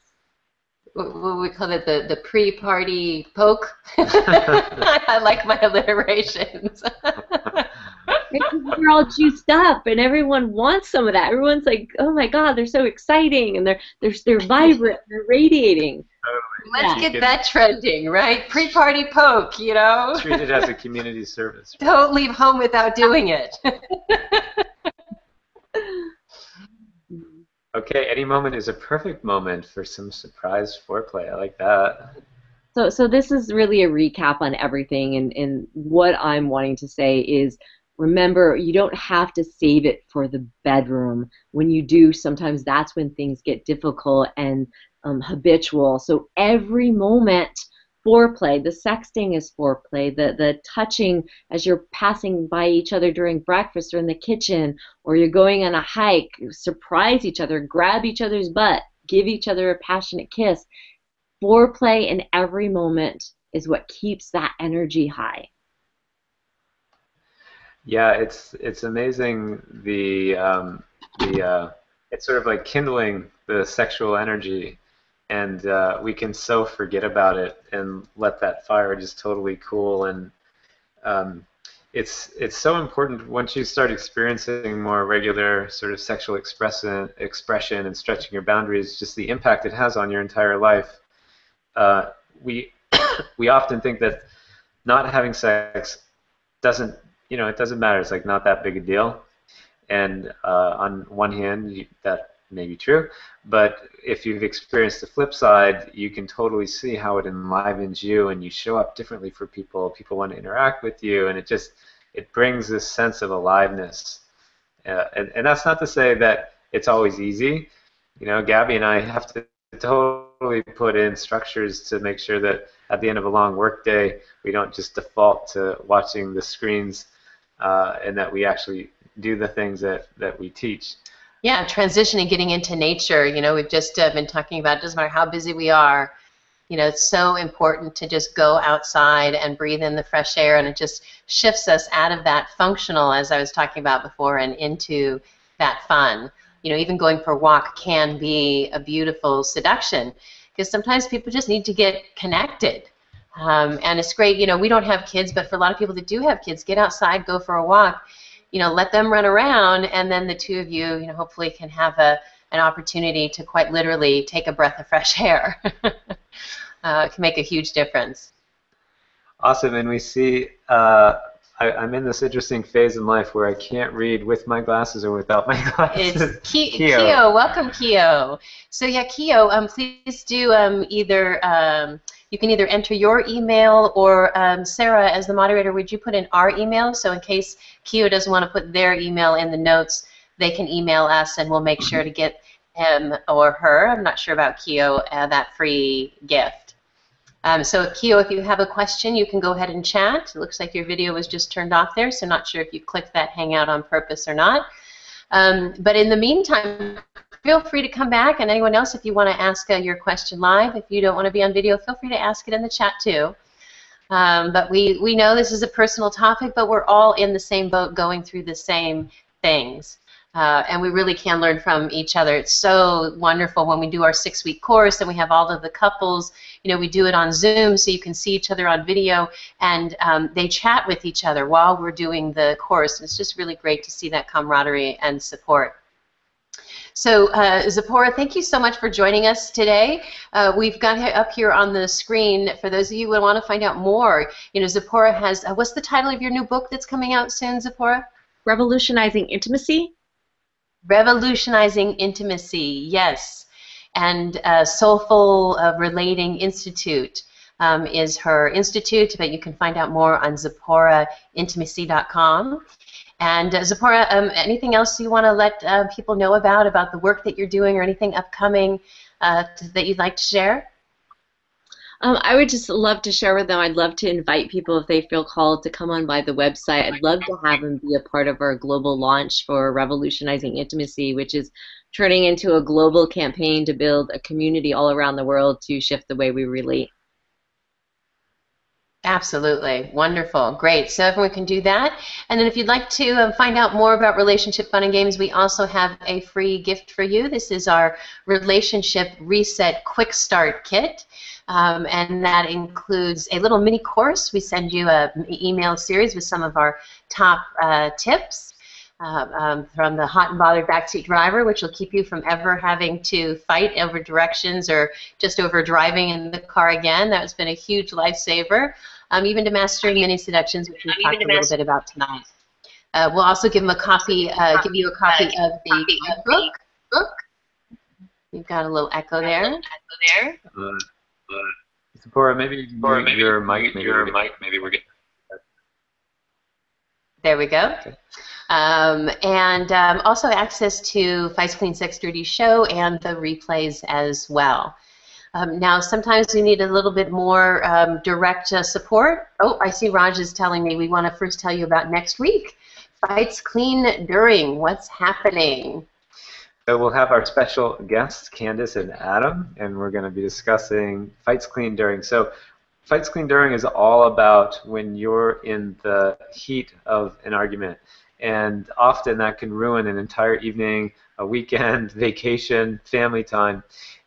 We call it the pre-party poke. I like my alliterations. We're all juiced up, and everyone wants some of that. Everyone's like, "Oh my God, they're so exciting, and they're vibrant, they're radiating." Let's get that trending, right? Pre-party poke, you know. Treat it as a community service. Right? Don't leave home without doing it. Okay, any moment is a perfect moment for some surprise foreplay. I like that. So this is really a recap on everything, and what I'm wanting to say is, remember, you don't have to save it for the bedroom. When you do, sometimes that's when things get difficult and habitual. So every moment, foreplay. The sexting is foreplay. The touching as you're passing by each other during breakfast or in the kitchen, or you're going on a hike, surprise each other, grab each other's butt, give each other a passionate kiss. Foreplay in every moment is what keeps that energy high. Yeah, it's amazing. It's sort of like kindling the sexual energy. And we can so forget about it and let that fire just totally cool. And it's so important once you start experiencing more regular sort of sexual expression and stretching your boundaries, just the impact it has on your entire life. We often think that not having sex doesn't, you know, it doesn't matter. It's like not that big a deal. And on one hand, that may be true, but if you've experienced the flip side, you can totally see how it enlivens you, and you show up differently for people. People want to interact with you, and it brings this sense of aliveness. And that's not to say that it's always easy, you know, Gabby and I have to totally put in structures to make sure that at the end of a long work day, we don't just default to watching the screens and that we actually do the things that we teach. Yeah, transitioning, getting into nature. You know, we've just been talking about it doesn't matter how busy we are. You know, it's so important to just go outside and breathe in the fresh air, and it just shifts us out of that functional, as I was talking about before, and into that fun. You know, even going for a walk can be a beautiful seduction because sometimes people just need to get connected. And it's great, you know, we don't have kids, but for a lot of people that do have kids, get outside, go for a walk, you know, let them run around, and then the two of you, you know, hopefully can have an opportunity to quite literally take a breath of fresh air. It can make a huge difference. Awesome, and we see I'm in this interesting phase in life where I can't read with my glasses or without my glasses. It's Keo. Welcome, Keo. So yeah, Keo, please do either you can either enter your email or Sarah, as the moderator, would you put in our email? So in case Keo doesn't want to put their email in the notes, they can email us, and we'll make sure to get him or her, I'm not sure about Keo, that free gift. So Keo, if you have a question, you can go ahead and chat. It looks like your video was just turned off there, so not sure if you clicked that hangout on purpose or not. But in the meantime, feel free to come back, and anyone else, if you want to ask your question live, if you don't want to be on video, feel free to ask it in the chat too. But we know this is a personal topic, but we're all in the same boat going through the same things. And we really can learn from each other. It's so wonderful when we do our 6-week course and we have all of the couples. You know, we do it on Zoom so you can see each other on video, and they chat with each other while we're doing the course. And it's just really great to see that camaraderie and support. So, Zipporah, thank you so much for joining us today. We've got up here on the screen, for those of you who want to find out more, you know, Zipporah has, what's the title of your new book that's coming out soon, Zipporah? Revolutionizing Intimacy. Revolutionizing Intimacy, yes, and Soulful Relating Institute is her institute, but you can find out more on zipporahintimacy.com. And Zipporah, anything else you want to let people know about the work that you're doing or anything upcoming that you'd like to share? I would just love to share with them. I'd love to invite people, if they feel called, to come on by the website. I'd love to have them be a part of our global launch for Revolutionizing Intimacy, which is turning into a global campaign to build a community all around the world to shift the way we relate. Absolutely. Wonderful. Great. So everyone can do that. And then if you'd like to find out more about Relationship Fun and Games, we also have a free gift for you. This is our Relationship Reset Quick Start Kit. And that includes a little mini course. We send you an email series with some of our top tips from the hot and bothered backseat driver, which will keep you from ever having to fight over directions or just over driving in the car again. That's been a huge lifesaver. Even to mastering mini seductions, which we talked a little bit about tonight. We'll also give them a copy. Give you a copy of the book. You've got a little echo there. Zipporah, maybe your mic. Maybe we're getting. There we go. Okay. And also access to Fights Clean Sex Dirty show and the replays as well. Now, sometimes we need a little bit more direct support. Oh, I see Raj is telling me we want to first tell you about next week. Fights Clean during. What's happening? So we'll have our special guests, Candace and Adam, and we're going to be discussing Fights Clean during. So Fights Clean during is all about when you're in the heat of an argument. And often that can ruin an entire evening, a weekend, vacation, family time.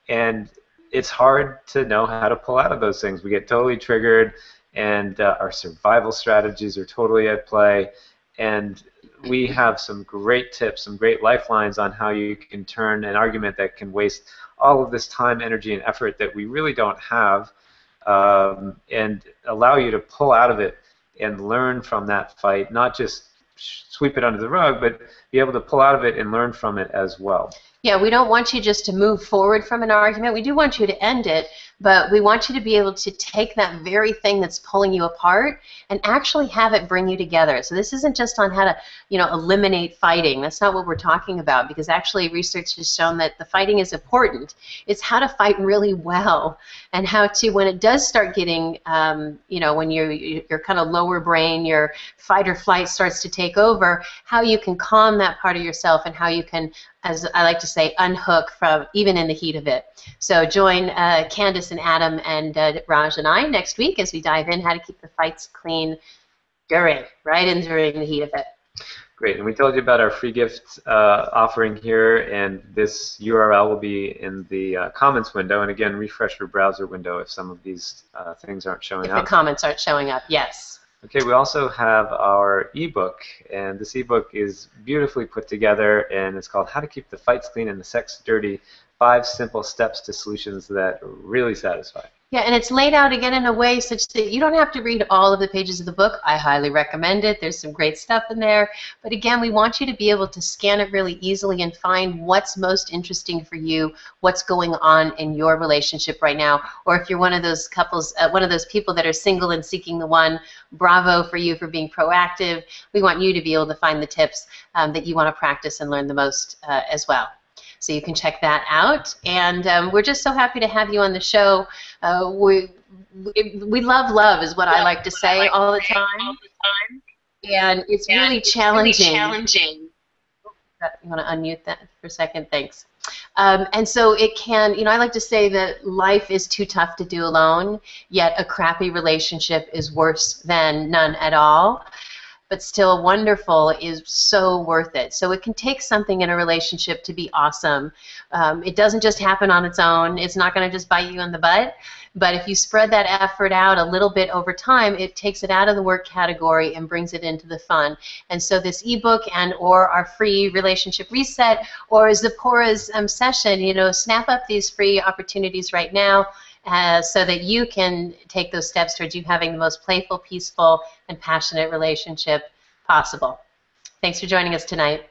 And it's hard to know how to pull out of those things. We get totally triggered, and our survival strategies are totally at play. And we have some great tips, some great lifelines on how you can turn an argument that can waste all of this time, energy, and effort that we really don't have, and allow you to pull out of it and learn from that fight, not just sweep it under the rug, but be able to pull out of it and learn from it as well. Yeah, we don't want you just to move forward from an argument. We do want you to end it, but we want you to be able to take that very thing that's pulling you apart and actually have it bring you together. So this isn't just on how to, you know, eliminate fighting. That's not what we're talking about, because actually research has shown that the fighting is important. It's how to fight really well, and how to, when it does start getting, you know, when your kind of lower brain, your fight or flight starts to take over, how you can calm that part of yourself, and how you can, as I like to say, unhook from even in the heat of it. So join Candace and Adam and Raj and I next week as we dive in how to keep the fights clean right during the heat of it. Great, and we told you about our free gift offering here, and this URL will be in the comments window, and again, refresh your browser window if some of these things aren't showing up. If the comments aren't showing up, yes. Okay, we also have our ebook, and this ebook is beautifully put together, and it's called How to Keep the Fights Clean and the Sex Dirty, 5 Simple Steps to Solutions That Really Satisfy. Yeah, and it's laid out again in a way such that you don't have to read all of the pages of the book. I highly recommend it. There's some great stuff in there. But again, we want you to be able to scan it really easily and find what's most interesting for you, what's going on in your relationship right now. Or if you're one of those couples, one of those people that are single and seeking the one, bravo for you for being proactive. We want you to be able to find the tips that you want to practice and learn the most as well. So you can check that out, and we're just so happy to have you on the show. We love is what I like to say all the time, and it's really challenging. You want to unmute that for a second? Thanks. And so it can, you know, I like to say that life is too tough to do alone, yet a crappy relationship is worse than none at all. But still wonderful is so worth it. So it can take something in a relationship to be awesome. It doesn't just happen on its own. It's not going to just bite you in the butt. But if you spread that effort out a little bit over time, it takes it out of the work category and brings it into the fun. And so this ebook and or our free relationship reset or Zipporah's session, you know, snap up these free opportunities right now. So that you can take those steps towards you having the most playful, peaceful, and passionate relationship possible. Thanks for joining us tonight.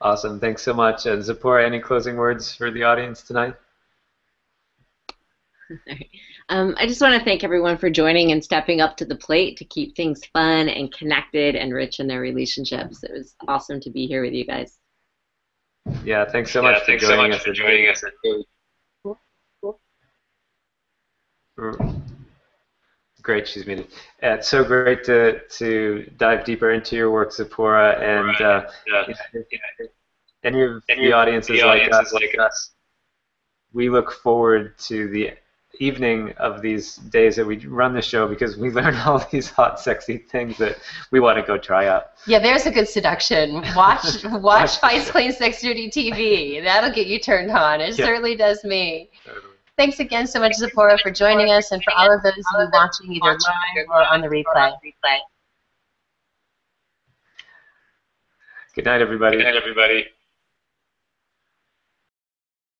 Awesome. Thanks so much. And Zipporah, any closing words for the audience tonight? I just want to thank everyone for joining and stepping up to the plate to keep things fun and connected and rich in their relationships. It was awesome to be here with you guys. Yeah, thanks so much for joining us. Great, she's muted. It's so great to dive deeper into your work, Zipporah, and any of the audiences like us, we look forward to the evening of these days that we run the show, because we learn all these hot, sexy things that we want to go try out. Yeah, there's a good seduction. Watch Fights Clean Sex Dirty TV. That'll get you turned on. It certainly does me. Totally. Thanks again so much, Zipporah, for joining us, and for all of those who are watching either live or on the replay. Good night, everybody. Good night, everybody.